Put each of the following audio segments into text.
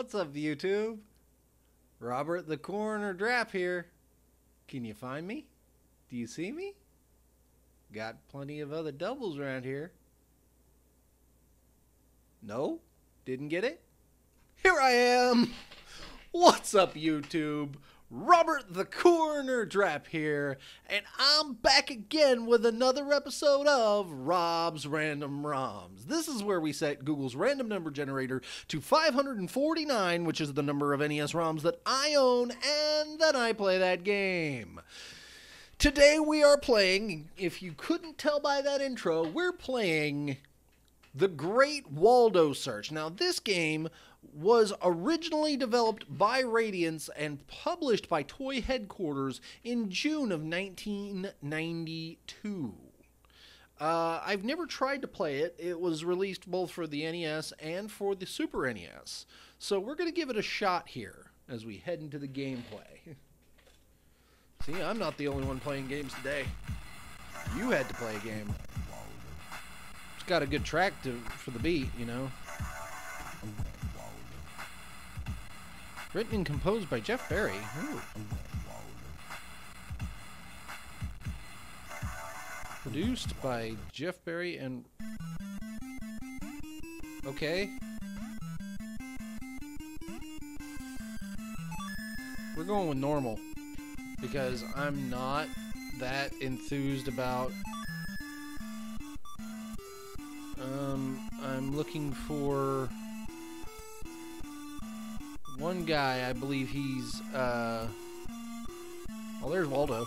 What's up, YouTube? Robert the Coroner Drapp here. Can you find me? Do you see me? Got plenty of other doubles around here. No? Didn't get it? Here I am! What's up, YouTube? Robert the Coroner Drapp here, and I'm back again with another episode of Rob's Random ROMs. This is where we set Google's random number generator to 549, which is the number of NES ROMs that I own, and then I play that game. Today we are playing, if you couldn't tell by that intro, we're playing The Great Waldo Search. Now, this game was originally developed by Radiance and published by Toy Headquarters in June of 1992. I've never tried to play it. It was released both for the NES and for the Super NES. So we're going to give it a shot here as we head into the gameplay. See, I'm not the only one playing games today. You had to play a game. It's got a good track for the beat, you know. Written and composed by Jeff Berry. Ooh. Produced by Jeff Berry and... Okay. We're going with normal, because I'm not that enthused about... I'm looking for... one guy, I believe he's, well, there's Waldo.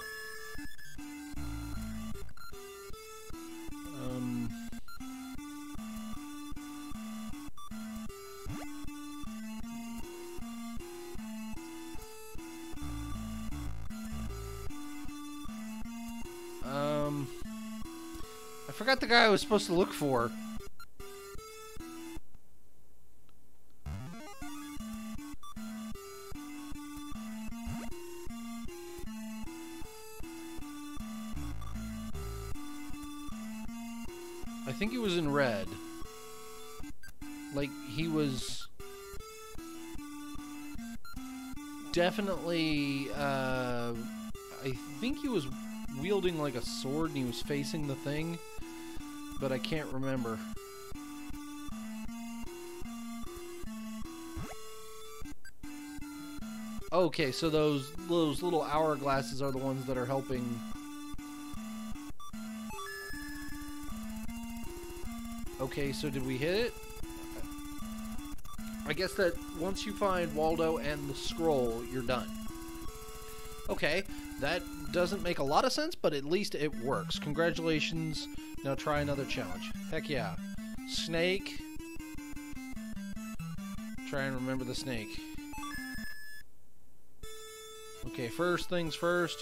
I forgot the guy I was supposed to look for. I think he was in red. Like, he was definitely, I think he was wielding like a sword and he was facing the thing, but I can't remember. Okay, so those little hourglasses are the ones that are helping. Okay, so did we hit it? I guess that once you find Waldo and the scroll, you're done. Okay, that doesn't make a lot of sense, but at least it works. Congratulations. Now try another challenge. Heck yeah. Snake. Try and remember the snake. Okay, first things first.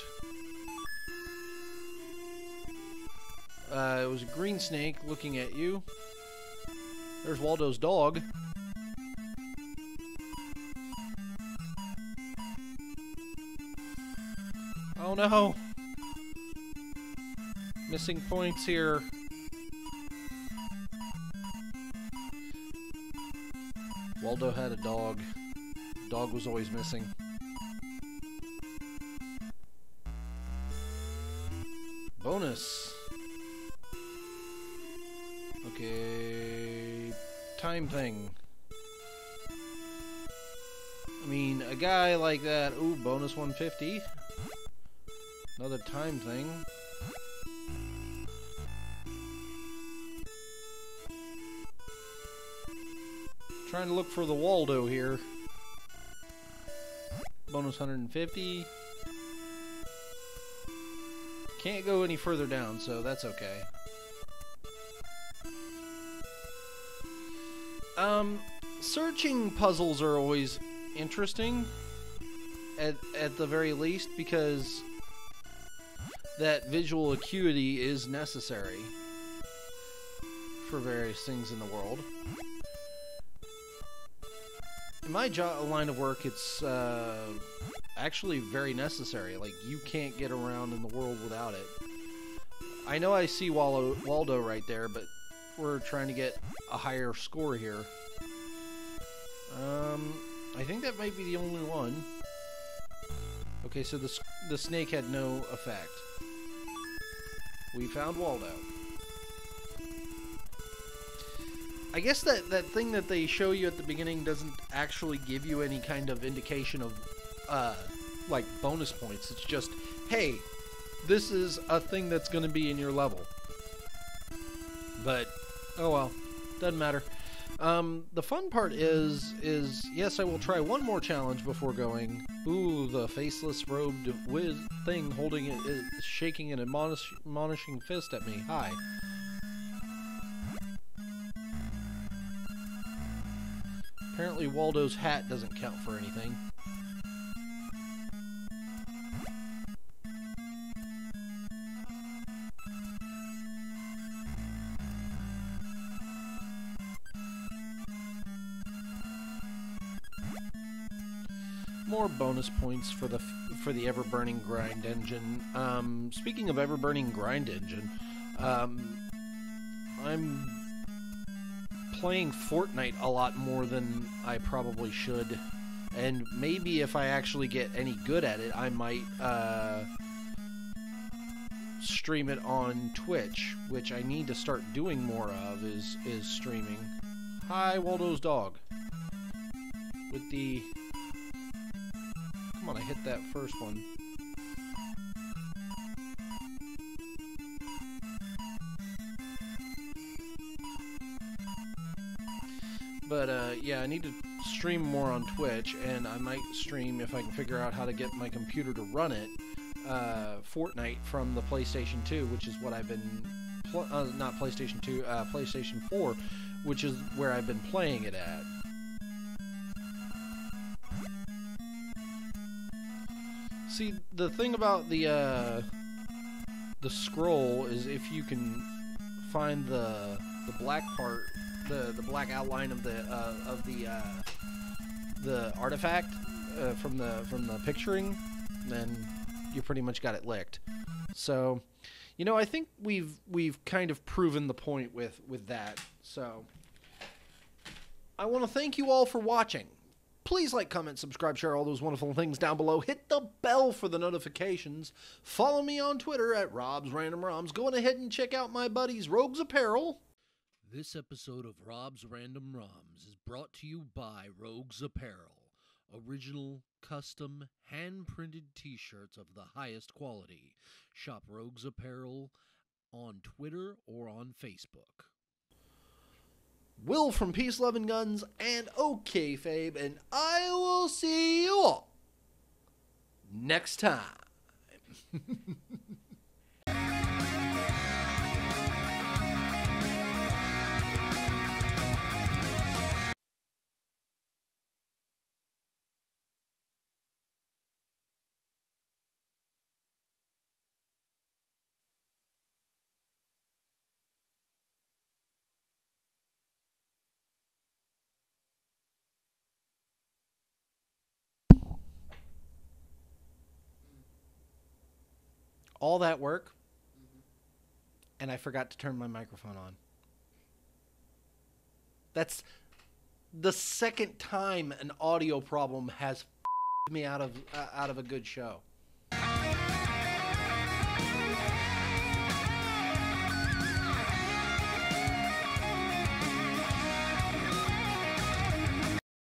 It was a green snake looking at you. There's Waldo's dog. Oh no! Missing points here. Waldo had a dog. Dog was always missing. Bonus! Okay... time thing. I mean, a guy like that... Ooh, bonus 150. Another time thing. Trying to look for the Waldo here. Bonus 150. Can't go any further down, so that's okay. Searching puzzles are always interesting, at the very least, because that visual acuity is necessary for various things in the world. In my line of work, it's actually very necessary. Like, you can't get around in the world without it. I know I see Waldo right there, but we're trying to get a higher score here. I think that might be the only one. Okay, so the snake had no effect. We found Waldo. I guess that thing that they show you at the beginning doesn't actually give you any kind of indication of, like, bonus points. It's just, hey, this is a thing that's going to be in your level. But, oh well, doesn't matter. The fun part is, yes, I will try one more challenge before going. Ooh, the faceless robed whiz thing holding it, shaking an admonishing fist at me. Hi. Apparently Waldo's hat doesn't count for anything. More bonus points for the ever-burning grind engine. Speaking of ever-burning grind engine, I'm playing Fortnite a lot more than I probably should, and maybe if I actually get any good at it, I might stream it on Twitch, which I need to start doing more of, is streaming. Hi, Waldo's dog. With the... Come on, I hit that first one. But, yeah, I need to stream more on Twitch, and I might stream, if I can figure out how to get my computer to run it, Fortnite from the PlayStation 2, which is what I've been... not PlayStation 2, PlayStation 4, which is where I've been playing it at. See, the thing about the scroll is if you can find the black part... The black outline of the artifact from the picturing, then you pretty much got it licked. So, you know, I think we've kind of proven the point with that. So, I want to thank you all for watching. Please like, comment, subscribe, share all those wonderful things down below. Hit the bell for the notifications. Follow me on Twitter at Rob's Random ROMs. Go on ahead and check out my buddies Rogues Apparel. This episode of Rob's Random ROMs is brought to you by Rogues Apparel, original, custom, hand-printed t-shirts of the highest quality. Shop Rogues Apparel on Twitter or on Facebook. Will from Peace, Love, and Guns, and OkayFabe, and I will see you all next time. All that work, and I forgot to turn my microphone on. That's the second time an audio problem has f***ed me out of a good show.